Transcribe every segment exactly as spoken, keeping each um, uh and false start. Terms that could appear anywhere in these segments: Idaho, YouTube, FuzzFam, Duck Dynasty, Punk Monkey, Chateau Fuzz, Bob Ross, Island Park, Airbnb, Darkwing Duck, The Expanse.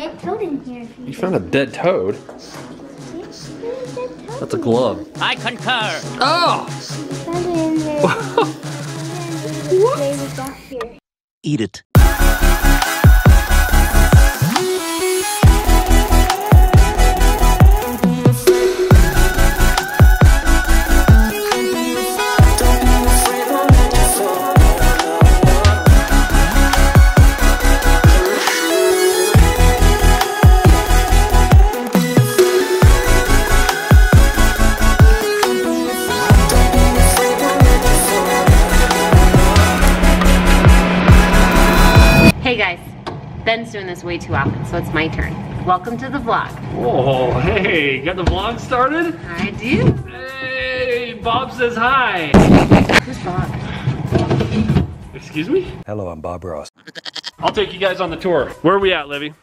dead toad in here. You, you found a dead toad? That's a glove. I concur. Oh! You found it in there. What? Here. Eat it. Ben's doing this way too often, so it's my turn. Welcome to the vlog. Oh, hey, got the vlog started? I do. Hey, Bob says hi. Who's Bob? Excuse me? Hello, I'm Bob Ross. I'll take you guys on the tour. Where are we at, Libby?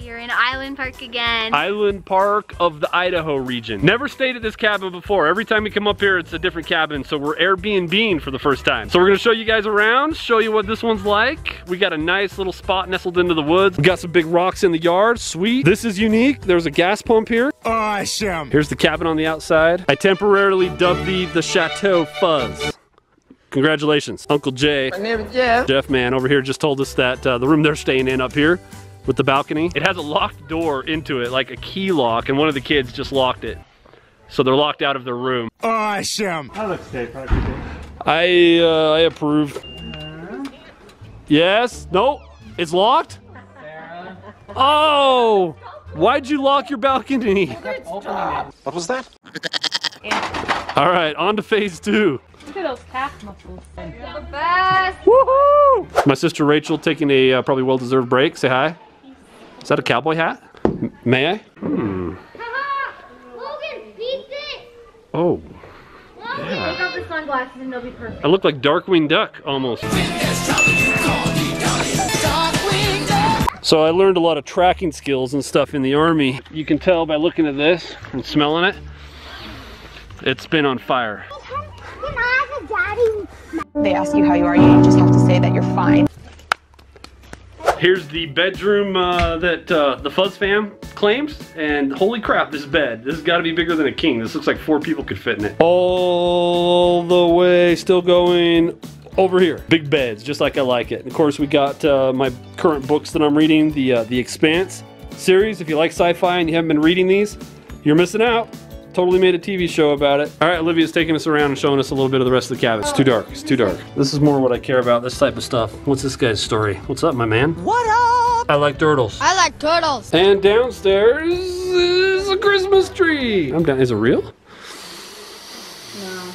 We're in Island Park again. Island Park of the Idaho region. Never stayed at this cabin before. Every time we come up here, it's a different cabin, so we're Airbnb-ing for the first time. So we're gonna show you guys around, show you what this one's like. We got a nice little spot nestled into the woods. We got some big rocks in the yard, sweet. This is unique, there's a gas pump here. Awesome. Here's the cabin on the outside. I temporarily dubbed the, the Chateau Fuzz. Congratulations, Uncle Jay. My name is Jeff. Jeff, man, over here just told us that uh, the room they're staying in up here with the balcony, it has a locked door into it, like a key lock, and one of the kids just locked it. So they're locked out of their room. Awesome. I look safe, I I, uh, I approve. Sarah? Yes, no, it's locked? Sarah? Oh, why'd you lock your balcony? What was that? Yeah. All right, on to phase two. Look at those calf muscles. You're the best. Woohoo! My sister Rachel taking a uh, probably well-deserved break, say hi. Is that a cowboy hat? M may I? Hmm. Haha! Logan, beat this! Oh. Logan, yeah. Take off the sunglasses and they'll be perfect. I look like Darkwing Duck almost. So I learned a lot of tracking skills and stuff in the Army. You can tell by looking at this and smelling it. It's been on fire. They ask you how you are, you just have to say that you're fine. Here's the bedroom uh, that uh, the Fuzz fam claims, and holy crap, this bed. This has got to be bigger than a king. This looks like four people could fit in it. All the way, still going over here. Big beds, just like I like it. And of course, we got uh, my current books that I'm reading, the uh, The Expanse series. If you like sci-fi and you haven't been reading these, you're missing out. Totally made a T V show about it. All right, Olivia's taking us around and showing us a little bit of the rest of the cabin. It's too dark, it's too dark. This is more what I care about, this type of stuff. What's this guy's story? What's up, my man? What up? I like turtles. I like turtles. And downstairs is a Christmas tree. I'm down, is it real? No.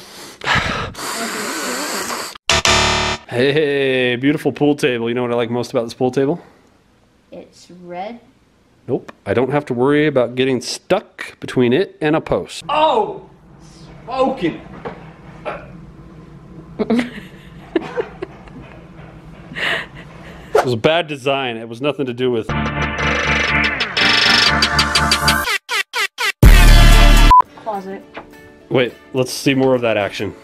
Hey, beautiful pool table. You know what I like most about this pool table? It's red. Nope, I don't have to worry about getting stuck between it and a post. Oh, smoking. It was a bad design. It was nothing to do with. Closet. Wait, let's see more of that action.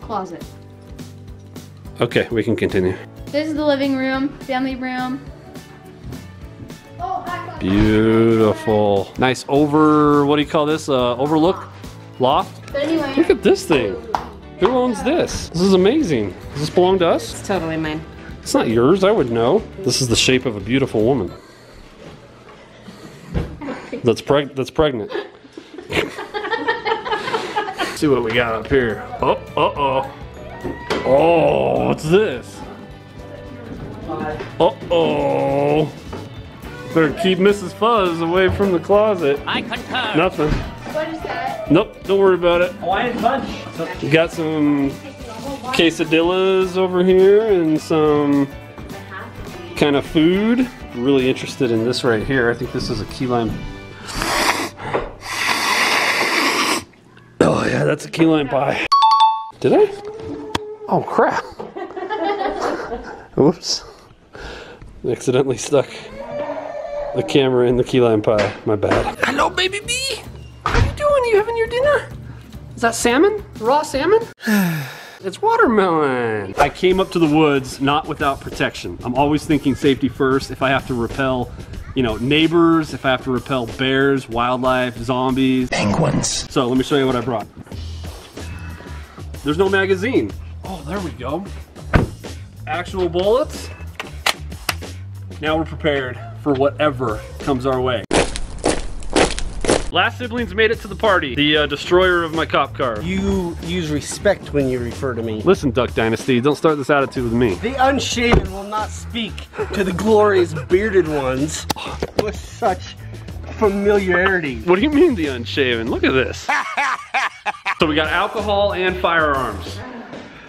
Closet. Okay, we can continue. This is the living room, family room. Beautiful. Nice over, what do you call this? Uh, overlook? Loft? But anyway. Look at this thing. Who owns this? This is amazing. Does this belong to us? It's totally mine. It's not yours, I would know. This is the shape of a beautiful woman. That's, preg that's pregnant. Let's see what we got up here. Oh, uh-oh. Oh, what's this? Uh-oh. Better keep Missus Fuzz away from the closet. I concur. Nothing. What is that? Nope, don't worry about it. Hawaiian punch. We got some quesadillas over here and some kind of food. I'm really interested in this right here. I think this is a key lime. Oh yeah, that's a key lime pie. Did I? Oh crap. Oops. Accidentally stuck the camera in the key lime pie, my bad. Hello, baby bee. How you doing? You having your dinner? Is that salmon? Raw salmon? It's watermelon. I came up to the woods not without protection. I'm always thinking safety first. If I have to repel, you know, neighbors, if I have to repel bears, wildlife, zombies, penguins. So let me show you what I brought. There's no magazine. Oh, there we go. Actual bullets. Now we're prepared for whatever comes our way. Last siblings made it to the party. The uh, destroyer of my cop car. You use respect when you refer to me. Listen, Duck Dynasty, don't start this attitude with me. The unshaven will not speak to the glorious bearded ones with such familiarity. What do you mean the unshaven? Look at this. So we got alcohol and firearms.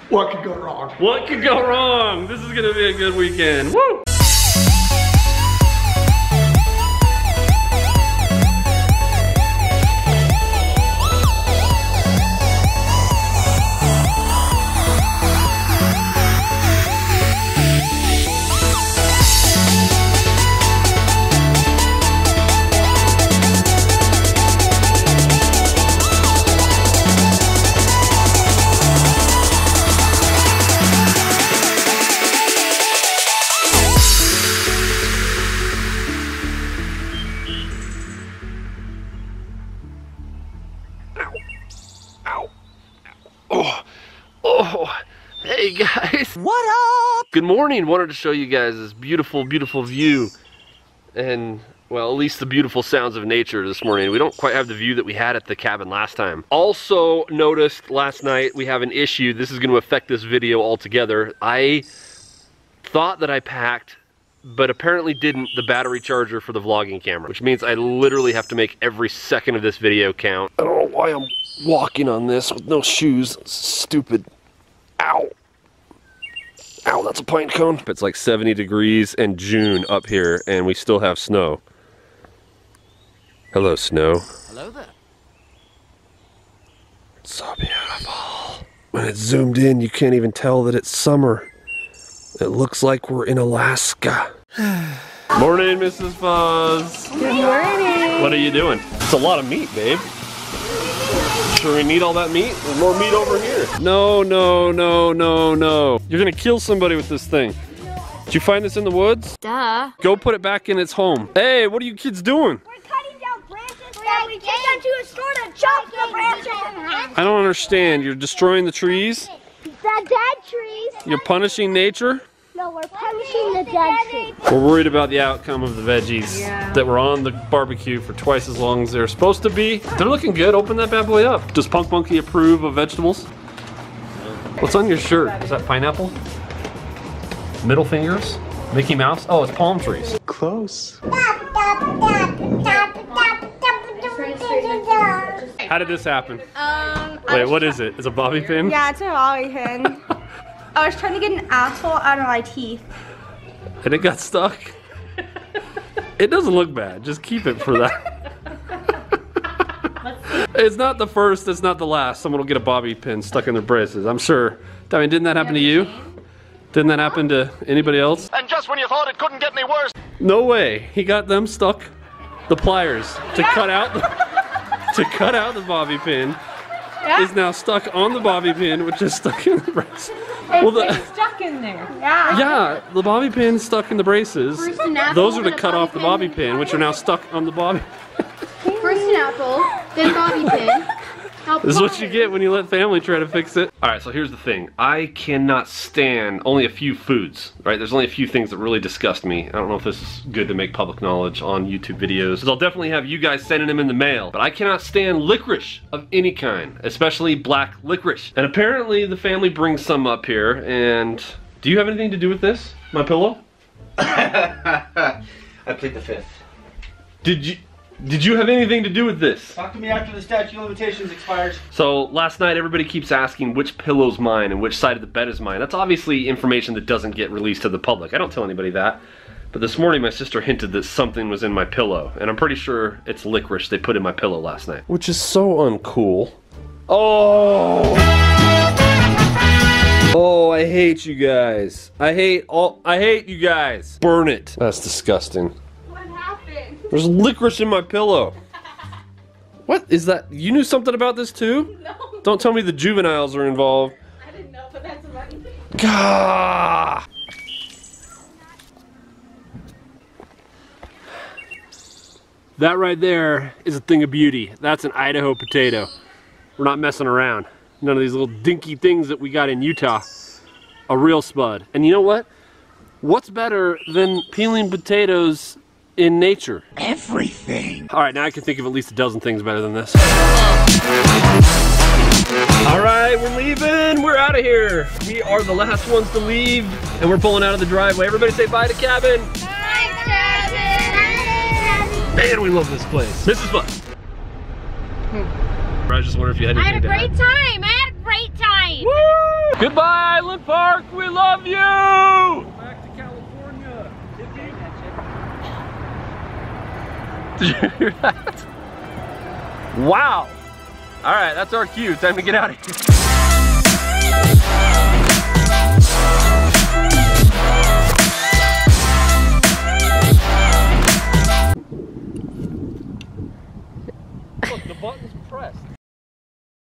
What could go wrong? What could go wrong? This is gonna be a good weekend. Woo! Hey guys, what up? Good morning. Wanted to show you guys this beautiful, beautiful view, and well, at least the beautiful sounds of nature this morning. We don't quite have the view that we had at the cabin last time. Also noticed last night we have an issue. This is going to affect this video altogether. I thought that I packed, but apparently didn't, the battery charger for the vlogging camera, which means I literally have to make every second of this video count. I don't know why I'm walking on this with no shoes. That's stupid. Ow. Ow, that's a pine cone. It's like seventy degrees and June up here, and we still have snow. Hello, snow. Hello there. It's so beautiful. When it's zoomed in, you can't even tell that it's summer. It looks like we're in Alaska. Morning, Missus Fuzz. Good morning. What are you doing? It's a lot of meat, babe. Sure we need all that meat? There's more meat over here. No, no, no, no, no. You're gonna kill somebody with this thing. Did you find this in the woods? Duh. Go put it back in its home. Hey, what are you kids doing? We're cutting down branches that we take them to a store to chop the branches in half. I don't understand. You're destroying the trees? The dead trees. You're punishing nature? No, we're punishing the dead trees. We're worried about the outcome of the veggies yeah. that were on the barbecue for twice as long as they're supposed to be. They're looking good. Open that bad boy up. Does Punk Monkey approve of vegetables? What's on your shirt? Is that pineapple? Middle fingers? Mickey Mouse? Oh, it's palm trees. Close. How did this happen? Um, Wait, what is it? Is it a bobby pin? Yeah, it's a bobby pin. I was trying to get an asshole out of my teeth. And it got stuck? It doesn't look bad. Just keep it for that. It's not the first, it's not the last. Someone will get a bobby pin stuck in their braces, I'm sure. I mean, didn't that happen to you? Didn't that happen to anybody else? And just when you thought it couldn't get any worse. No way. He got them stuck, the pliers, to yeah. cut out the, to cut out the bobby pin. Yeah. Is now stuck on the bobby pin, which is stuck in the braces. Well, the, it's stuck in there. Yeah. Yeah, the bobby pin stuck in the braces. First an apple, those are to cut off the bobby pin, which are now stuck on the bobby. First an apple, then bobby pin. Now this is what you get when you let family try to fix it. All right, so here's the thing. I cannot stand only a few foods, right? There's only a few things that really disgust me. I don't know if this is good to make public knowledge on YouTube videos, because I'll definitely have you guys sending them in the mail, but I cannot stand licorice of any kind, especially black licorice. And apparently the family brings some up here, and do you have anything to do with this? My pillow? I plead the fifth. Did you... Did you have anything to do with this? Talk to me after the statute of limitations expires. So last night everybody keeps asking which pillow's mine and which side of the bed is mine. That's obviously information that doesn't get released to the public. I don't tell anybody that. But this morning my sister hinted that something was in my pillow. And I'm pretty sure it's licorice they put in my pillow last night. Which is so uncool. Oh! Oh, I hate you guys. I hate all- I hate you guys. Burn it. That's disgusting. There's licorice in my pillow. What is that? You knew something about this too? No. Don't tell me the juveniles are involved. I didn't No, but that's eleven. Gah! That right there is a thing of beauty. That's an Idaho potato. We're not messing around. None of these little dinky things that we got in Utah. A real spud. And you know what? What's better than peeling potatoes in nature? Everything. All right, now I can think of at least a dozen things better than this. All right, we're leaving. We're out of here. We are the last ones to leave, and we're pulling out of the driveway. Everybody say bye to Cabin. Bye, Cabin. Man, we love this place. This is fun. I just wonder if you had anything to add. I had a great time. I had a great time. Woo! Goodbye, Island Park. We love you. Back to California. Did you hear that? Wow. All right, that's our cue. Time to get out of here. Look, the button's pressed.